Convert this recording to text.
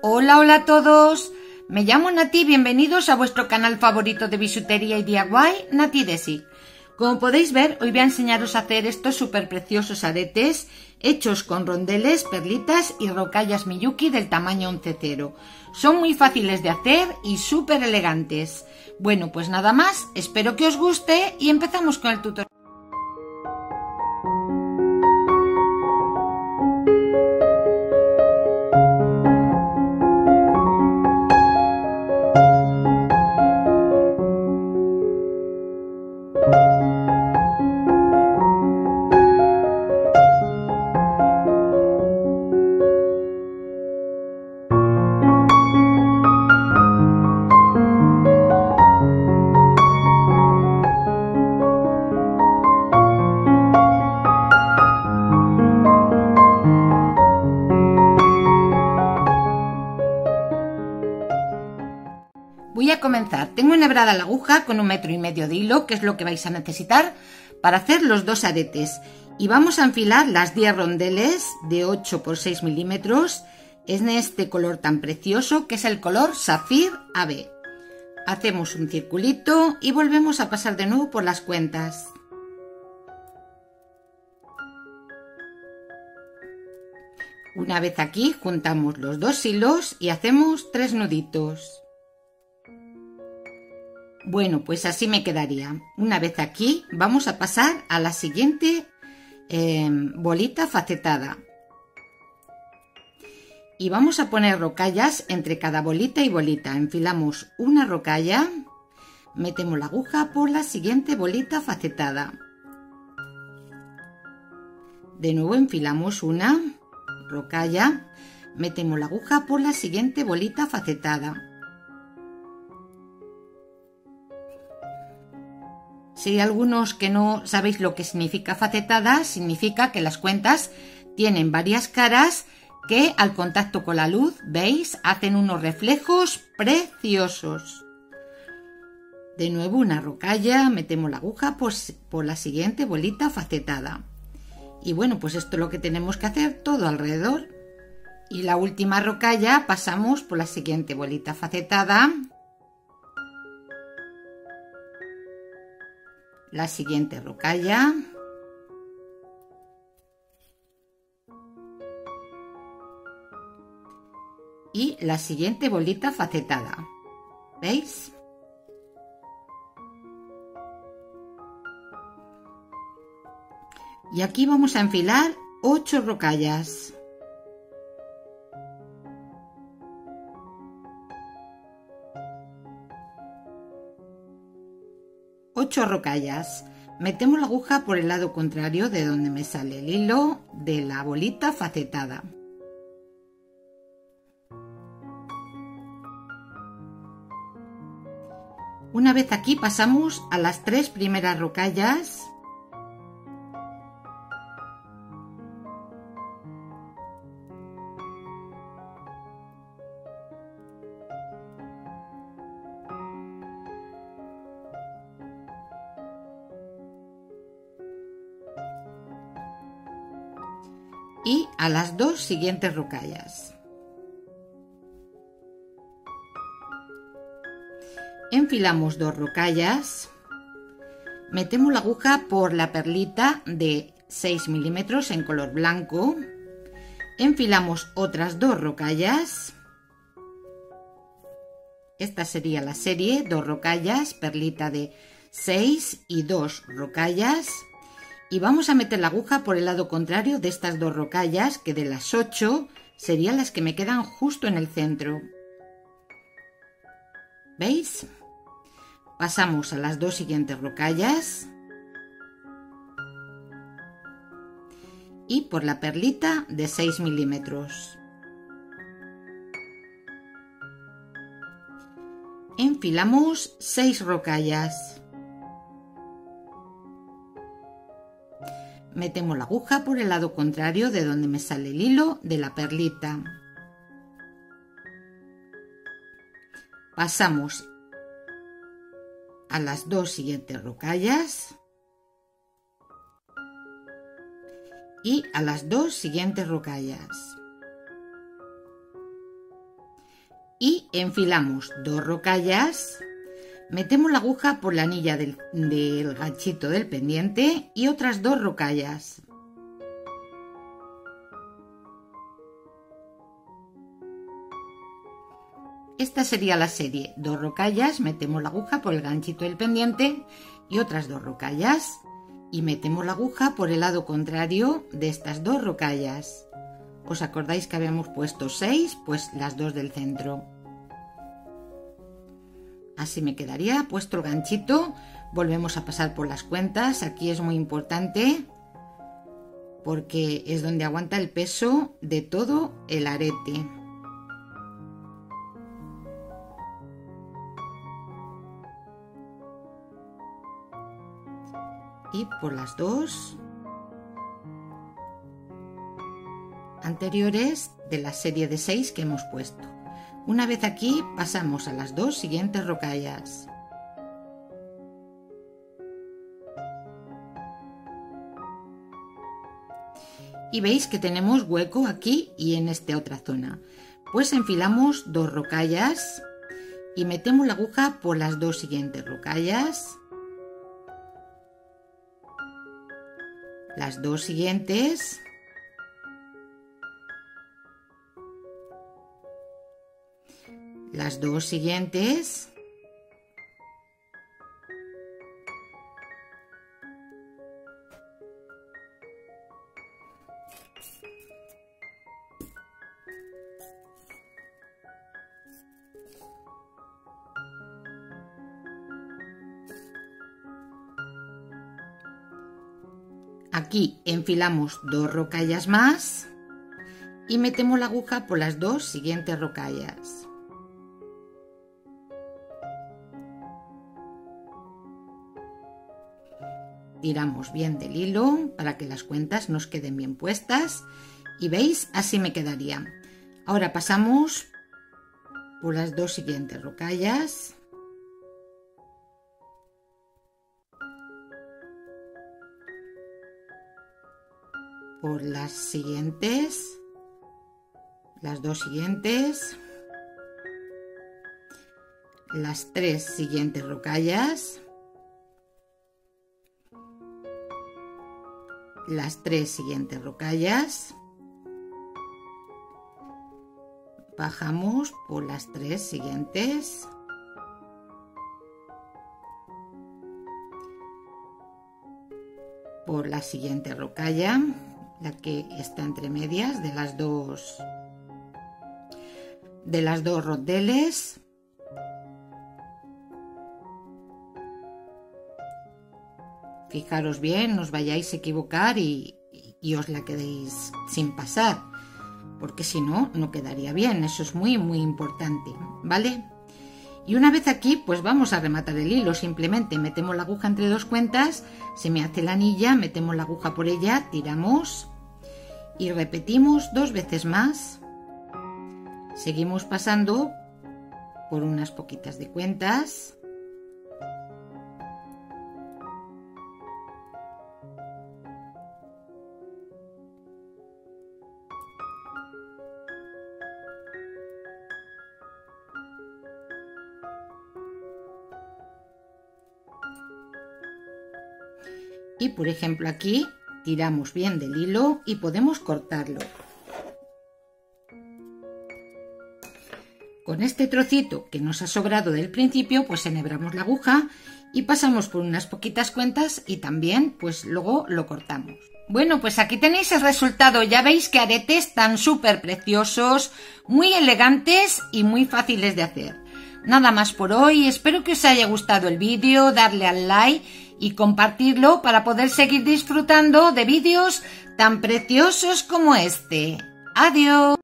Hola, hola a todos. Me llamo Nati, bienvenidos a vuestro canal favorito de bisutería y DIY, Nati Desi. Como podéis ver, hoy voy a enseñaros a hacer estos súper preciosos aretes hechos con rondeles, perlitas y rocallas Miyuki del tamaño 11 cero. Son muy fáciles de hacer y súper elegantes. Bueno, pues nada más, espero que os guste y empezamos con el tutorial. Voy a comenzar. Tengo enhebrada la aguja con 1,5 metros de hilo, que es lo que vais a necesitar para hacer los dos aretes. Y vamos a enfilar las 10 rondeles de 8 por 6 milímetros, en este color tan precioso que es el color Safir AB. Hacemos un circulito y volvemos a pasar de nuevo por las cuentas. Una vez aquí, juntamos los dos hilos y hacemos 3 nuditos. Bueno, pues así me quedaría. Una vez aquí, vamos a pasar a la siguiente bolita facetada. Y vamos a poner rocallas entre cada bolita y bolita. Enfilamos una rocalla, metemos la aguja por la siguiente bolita facetada. De nuevo enfilamos una rocalla, metemos la aguja por la siguiente bolita facetada. Si hay algunos que no sabéis lo que significa facetada, significa que las cuentas tienen varias caras que al contacto con la luz, veis, hacen unos reflejos preciosos. De nuevo una rocalla, metemos la aguja por la siguiente bolita facetada. Y bueno, pues esto es lo que tenemos que hacer todo alrededor. Y la última rocalla pasamos por la siguiente bolita facetada. La siguiente rocalla, y la siguiente bolita facetada, ¿veis? Y aquí vamos a enfilar 8 rocallas. Rocallas, metemos la aguja por el lado contrario de donde me sale el hilo de la bolita facetada. Una vez aquí pasamos a las 3 primeras rocallas y a las 2 siguientes rocallas. Enfilamos 2 rocallas, metemos la aguja por la perlita de 6 milímetros en color blanco, enfilamos otras 2 rocallas, esta sería la serie, 2 rocallas, perlita de 6 y 2 rocallas. Y vamos a meter la aguja por el lado contrario de estas 2 rocallas, que de las 8 serían las que me quedan justo en el centro. ¿Veis? Pasamos a las 2 siguientes rocallas. Y por la perlita de 6 milímetros. Enfilamos 6 rocallas. Metemos la aguja por el lado contrario de donde me sale el hilo de la perlita. Pasamos a las 2 siguientes rocallas y a las 2 siguientes rocallas. y enfilamos 2 rocallas, metemos la aguja por la anilla del ganchito del pendiente y otras 2 rocallas. Esta sería la serie, 2 rocallas, metemos la aguja por el ganchito del pendiente y otras 2 rocallas y metemos la aguja por el lado contrario de estas 2 rocallas. ¿Os acordáis que habíamos puesto 6? Pues las 2 del centro. Así me quedaría puesto el ganchito. Volvemos a pasar por las cuentas, aquí es muy importante porque es donde aguanta el peso de todo el arete. Y por las 2 anteriores de la serie de 6 que hemos puesto. Una vez aquí pasamos a las 2 siguientes rocallas. Y veis que tenemos hueco aquí y en esta otra zona. Pues enfilamos 2 rocallas y metemos la aguja por las 2 siguientes rocallas. Las 2 siguientes Aquí enfilamos 2 rocallas más y metemos la aguja por las 2 siguientes rocallas. Tiramos bien del hilo para que las cuentas nos queden bien puestas y veis, así me quedaría. Ahora pasamos por las 2 siguientes rocallas. Por las siguientes, las 2 siguientes, las 3 siguientes rocallas, las 3 siguientes rocallas, bajamos por las 3 siguientes, por la siguiente rocalla, la que está entre medias de las 2 roteles, fijaros bien, no os vayáis a equivocar y os la quedéis sin pasar, porque si no, no quedaría bien. Eso es muy muy importante, ¿vale? Y una vez aquí, pues vamos a rematar el hilo. Simplemente metemos la aguja entre 2 cuentas, se me hace la anilla, metemos la aguja por ella, tiramos y repetimos 2 veces más. Seguimos pasando por unas poquitas de cuentas. Y por ejemplo aquí tiramos bien del hilo y podemos cortarlo. Con este trocito que nos ha sobrado del principio pues enhebramos la aguja y pasamos por unas poquitas cuentas y también pues luego lo cortamos. Bueno, pues aquí tenéis el resultado. Ya veis que aretes tan súper preciosos, muy elegantes y muy fáciles de hacer. Nada más por hoy, espero que os haya gustado el vídeo, darle al like y compartirlo para poder seguir disfrutando de vídeos tan preciosos como este. ¡Adiós!